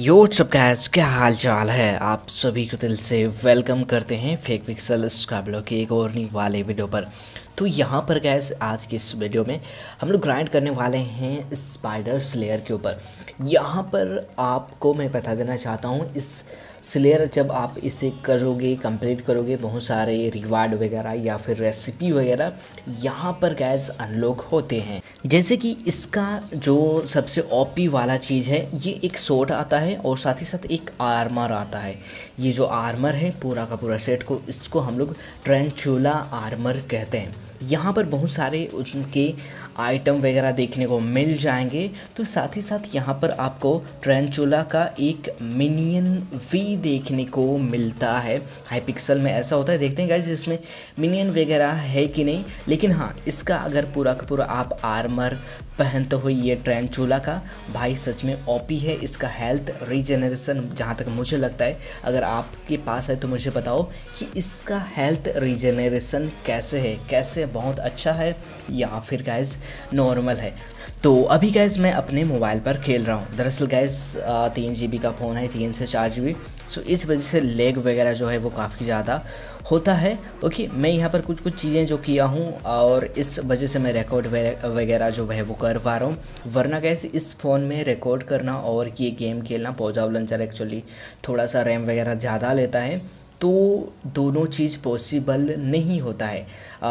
यो सब गाइस, क्या हाल चाल है। आप सभी को दिल से वेलकम करते हैं फेकपिक्सल स्काइब्लॉक के एक और नई वाले वीडियो पर। तो यहाँ पर गाइस, आज की इस वीडियो में हम लोग ग्राइंड करने वाले हैं स्पाइडर स्लेयर के ऊपर। यहाँ पर आपको मैं बता देना चाहता हूँ, इस स्लेयर जब आप इसे करोगे, कंप्लीट करोगे, बहुत सारे रिवार्ड वगैरह या फिर रेसिपी वगैरह यहाँ पर गैस अनलॉक होते हैं। जैसे कि इसका जो सबसे ओपी वाला चीज़ है, ये एक शॉट आता है और साथ ही साथ एक आर्मर आता है। ये जो आर्मर है पूरा का पूरा सेट को, इसको हम लोग टारंटुला आर्मर कहते हैं। यहाँ पर बहुत सारे उनके आइटम वगैरह देखने को मिल जाएंगे। तो साथ ही साथ यहाँ पर आपको टारंटुला का एक मिनियन भी देखने को मिलता है। हाइपिक्सल में ऐसा होता है, देखते हैं गाइस इसमें मिनियन वगैरह है कि नहीं। लेकिन हाँ, इसका अगर पूरा का पूरा आप आर्मर पहनते हो, ये टारंटुला का भाई सच में ओपी है। इसका हेल्थ रीजनरेशन जहाँ तक मुझे लगता है, अगर आपके पास है तो मुझे बताओ कि इसका हेल्थ रीजनरेशन कैसे है, कैसे बहुत अच्छा है या फिर गाइस नॉर्मल है। तो अभी गाइस मैं अपने मोबाइल पर खेल रहा हूँ। दरअसल गाइस 3 GB का फ़ोन है, 3 से 4 GB। सो इस वजह से लेग वगैरह जो है वो काफ़ी ज़्यादा होता है। ओके, मैं यहाँ पर कुछ कुछ चीज़ें जो किया हूँ और इस वजह से मैं रिकॉर्ड वगैरह जो है वो कर पा रहा हूँ। वरना कैसे इस फ़ोन में रिकॉर्ड करना और ये गेम खेलना, पौजा लंचर एक्चुअली थोड़ा सा रैम वगैरह ज़्यादा लेता है, तो दोनों चीज़ पॉसिबल नहीं होता है।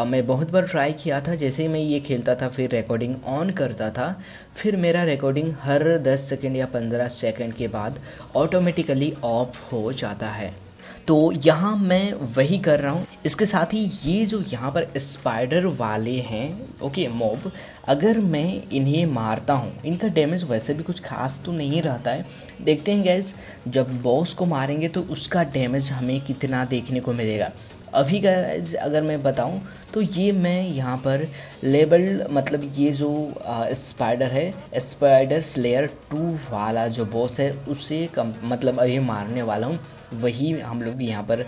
मैं बहुत बार ट्राई किया था, जैसे ही मैं ये खेलता था फिर रिकॉर्डिंग ऑन करता था, फिर मेरा रिकॉर्डिंग हर 10 सेकंड या 15 सेकंड के बाद ऑटोमेटिकली ऑफ हो जाता है। तो यहाँ मैं वही कर रहा हूँ। इसके साथ ही ये जो यहाँ पर स्पाइडर वाले हैं, ओके मॉब, अगर मैं इन्हें मारता हूँ, इनका डैमेज वैसे भी कुछ खास तो नहीं रहता है। देखते हैं गैस, जब बॉस को मारेंगे तो उसका डैमेज हमें कितना देखने को मिलेगा। अभी गैस अगर मैं बताऊँ तो ये मैं यहाँ पर लेबल, मतलब ये जो स्पाइडर है, स्पाइडर स्लेयर 2 वाला जो बॉस है उसे मतलब ये मारने वाला हूँ। वही हम लोग यहाँ पर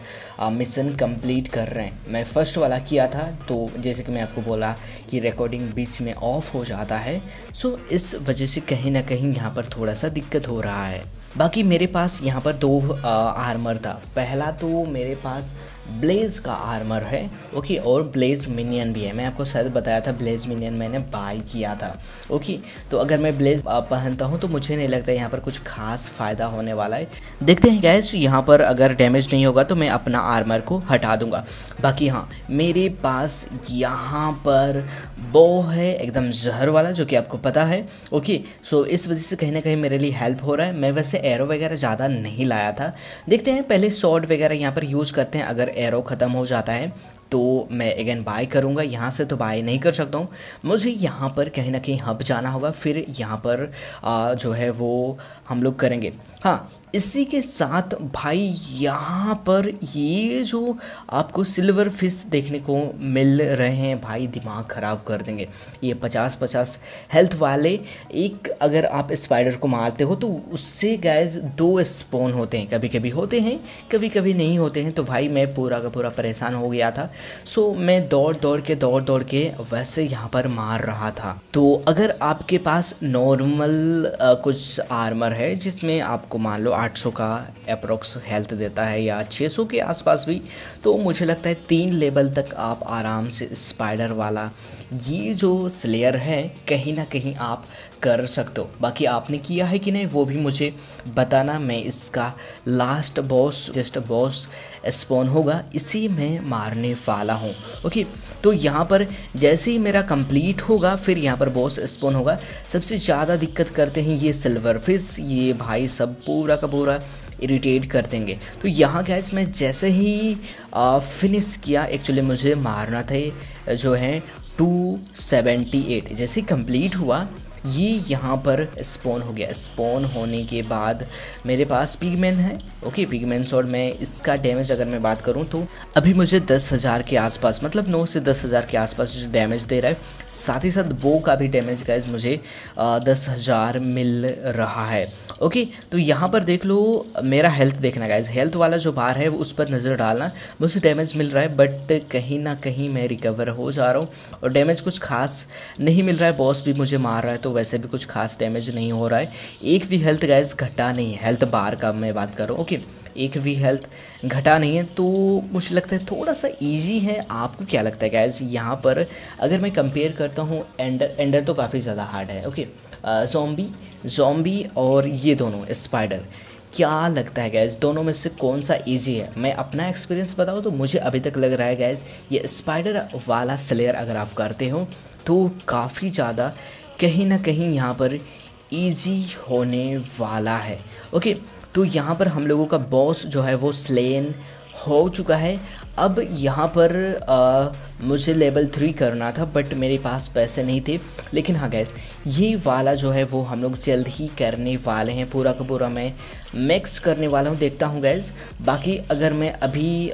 मिशन कंप्लीट कर रहे हैं। मैं फ़र्स्ट वाला किया था, तो जैसे कि मैं आपको बोला कि रिकॉर्डिंग बीच में ऑफ हो जाता है। सो इस वजह से कहीं ना कहीं यहाँ पर थोड़ा सा दिक्कत हो रहा है। बाकी मेरे पास यहाँ पर 2 आर्मर था। पहला तो मेरे पास ब्लेज का आर्मर है, ओके, और ब्लेज मिनियन भी है। मैं आपको शायद बताया था, ब्लेज मिनियन मैंने बाई किया था। ओके, तो अगर मैं ब्लेज पहनता हूँ तो मुझे नहीं लगता यहाँ पर कुछ खास फ़ायदा होने वाला है। देखते हैं गैस, यहाँ पर अगर डैमेज नहीं होगा तो मैं अपना आर्मर को हटा दूंगा। बाकी हाँ, मेरे पास यहाँ पर बो है, एकदम जहर वाला, जो कि आपको पता है। ओके, सो इस वजह से कहीं ना कहीं मेरे लिए हेल्प हो रहा है। मैं वैसे एरो वगैरह ज़्यादा नहीं लाया था। देखते हैं, पहले शॉट वगैरह यहाँ पर यूज़ करते हैं। अगर एरो ख़त्म हो जाता है तो मैं अगेन बाय करूँगा। यहाँ से तो बाय नहीं कर सकता हूँ, मुझे यहाँ पर कहीं ना कहीं हब जाना होगा। फिर यहाँ पर जो है वो हम लोग करेंगे। हाँ, इसी के साथ भाई यहाँ पर ये जो आपको सिल्वर फिश देखने को मिल रहे हैं, भाई दिमाग ख़राब कर देंगे। ये 50-50 हेल्थ वाले, एक अगर आप स्पाइडर को मारते हो तो उससे गाइस 2 स्पॉन होते हैं। कभी कभी होते हैं, कभी कभी नहीं होते हैं। तो भाई मैं पूरा का पूरा परेशान हो गया था। सो मैं दौड़ दौड़ के वैसे यहाँ पर मार रहा था। तो अगर आपके पास नॉर्मल कुछ आर्मर है जिसमें आपको मान लो 800 का अप्रोक्स हेल्थ देता है या 600 के आसपास भी, तो मुझे लगता है 3 लेवल तक आप आराम से स्पाइडर वाला ये जो स्लेयर है कहीं ना कहीं आप कर सकते हो। बाकी आपने किया है कि नहीं वो भी मुझे बताना। मैं इसका last boss, just boss spawn होगा, इसी में मारने वाला हूँ। ओके, तो यहाँ पर जैसे ही मेरा कंप्लीट होगा फिर यहाँ पर बॉस स्पॉन होगा। सबसे ज़्यादा दिक्कत करते हैं ये सिल्वर फिश, ये भाई सब पूरा का पूरा इरिटेट कर देंगे। तो यहाँ गैस मैं जैसे ही फिनिश किया, एक्चुअली मुझे मारना था जो है 278। जैसे कंप्लीट हुआ ये यहाँ पर स्पॉन हो गया। स्पॉन होने के बाद मेरे पास पिगमैन है। ओके, पिगमैन शॉट में इसका डैमेज अगर मैं बात करूँ तो अभी मुझे 10,000 के आसपास, मतलब 9 से 10,000 के आसपास डैमेज दे रहा है। साथ ही साथ बो का भी डैमेज गाइस मुझे 10,000 मिल रहा है। ओके, तो यहाँ पर देख लो मेरा हेल्थ देखना गाइस, हेल्थ वाला जो बार है उस पर नज़र डालना। मुझे डैमेज मिल रहा है बट कहीं ना कहीं मैं रिकवर हो जा रहा हूँ और डैमेज कुछ खास नहीं मिल रहा है। बॉस भी मुझे मार रहा है, तो वैसे भी कुछ खास डैमेज नहीं हो रहा है। एक भी हेल्थ गाइस घटा नहीं है, हेल्थ बार का मैं बात कर रहा हूँ। ओके, एक भी हेल्थ घटा नहीं है, तो मुझे लगता है थोड़ा सा इजी है। आपको क्या लगता है गाइस? यहाँ पर अगर मैं कंपेयर करता हूँ, एंडर तो काफ़ी ज़्यादा हार्ड है। ओके, ज़ॉम्बी और ये दोनों स्पाइडर, क्या लगता है गैस दोनों में से कौन सा इजी है? मैं अपना एक्सपीरियंस बताऊँ तो मुझे अभी तक लग रहा है गैस ये स्पाइडर वाला स्लेयर अगर आप करते हो तो काफ़ी ज़्यादा कहीं ना कहीं यहाँ पर इजी होने वाला है। ओके, तो यहाँ पर हम लोगों का बॉस जो है वो स्लेन हो चुका है। अब यहाँ पर मुझे लेवल 3 करना था बट मेरे पास पैसे नहीं थे, लेकिन हाँ गैस ये वाला जो है वो हम लोग जल्द ही करने वाले हैं। पूरा का पूरा मैं मिक्स करने वाला हूँ, देखता हूँ गैस। बाकी अगर मैं अभी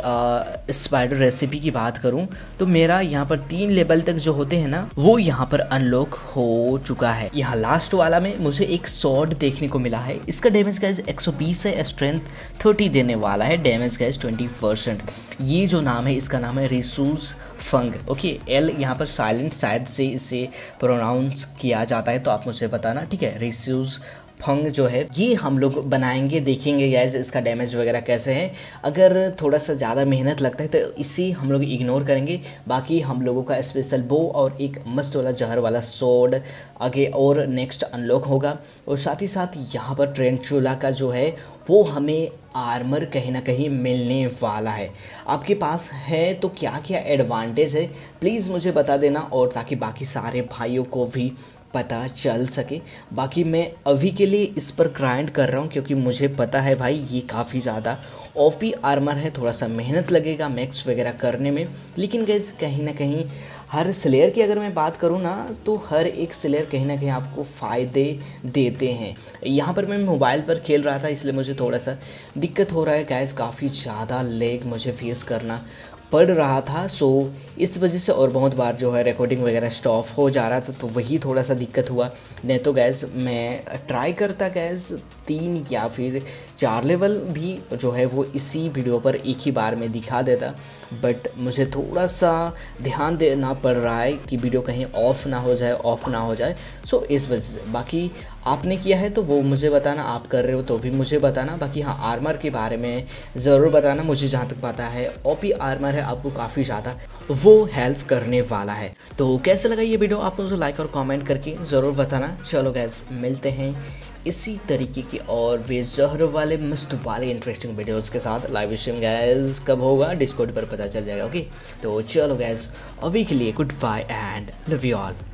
स्पाइडर रेसिपी की बात करूँ तो मेरा यहाँ पर 3 लेवल तक जो होते हैं ना वो यहाँ पर अनलॉक हो चुका है। यहाँ लास्ट वाला में मुझे एक शॉट देखने को मिला है, इसका डैमेज गैस 120 है, स्ट्रेंथ 30 देने वाला है, डैमेज गैस 20%। ये जो नाम है इसका नाम है रिसूस फंग। ओके, एल यहाँ पर साइलेंट शायद से इसे प्रोनाउंस किया जाता है, तो आप मुझे बताना, ठीक है। रिसूस फंग जो है ये हम लोग बनाएंगे, देखेंगे गाइस इसका डैमेज वगैरह कैसे है। अगर थोड़ा सा ज़्यादा मेहनत लगता है तो इसे हम लोग इग्नोर करेंगे। बाकी हम लोगों का स्पेशल बो और एक मस्त वाला जहर वाला सोड आगे और नेक्स्ट अनलॉक होगा। और साथ ही साथ यहाँ पर टारंटुला का जो है वो हमें आर्मर कहीं ना कहीं मिलने वाला है। आपके पास है तो क्या क्या एडवांटेज है प्लीज़ मुझे बता देना, और ताकि बाकी सारे भाइयों को भी पता चल सके। बाकी मैं अभी के लिए इस पर ग्राइंड कर रहा हूँ क्योंकि मुझे पता है भाई ये काफ़ी ज़्यादा ओपी आर्मर है, थोड़ा सा मेहनत लगेगा मैक्स वगैरह करने में। लेकिन गाइस कहीं ना कहीं हर स्लेयर की अगर मैं बात करूँ ना तो हर एक स्लेयर कहीं ना कहीं आपको फ़ायदे देते हैं। यहाँ पर मैं मोबाइल पर खेल रहा था इसलिए मुझे थोड़ा सा दिक्कत हो रहा है गाइस, काफ़ी ज़्यादा लेग मुझे फेस करना पढ़ रहा था, सो इस वजह से। और बहुत बार जो है रिकॉर्डिंग वगैरह स्टॉप हो जा रहा था, तो वही थोड़ा सा दिक्कत हुआ। नहीं तो गैस मैं ट्राई करता गैस 3 या फिर 4 लेवल भी जो है वो इसी वीडियो पर एक ही बार में दिखा देता, बट मुझे थोड़ा सा ध्यान देना पड़ रहा है कि वीडियो कहीं ऑफ ना हो जाए सो इस वजह से। बाकी आपने किया है तो वो मुझे बताना, आप कर रहे हो तो भी मुझे बताना। बाकी हाँ, आर्मर के बारे में ज़रूर बताना, मुझे जहाँ तक पता है ओपी आर्मर है, आपको काफ़ी ज़्यादा वो हेल्प करने वाला है। तो कैसे लगा ये वीडियो आप मुझे लाइक और कमेंट करके ज़रूर बताना। चलो गैस मिलते हैं इसी तरीके की और बेजहर वाले मस्त वाले इंटरेस्टिंग वीडियोस के साथ। लाइव स्ट्रीम गैस कब होगा डिस्कॉर्ड पर पता चल जाएगा। ओके, तो चलो गैस अभी के लिए good bye and love you all.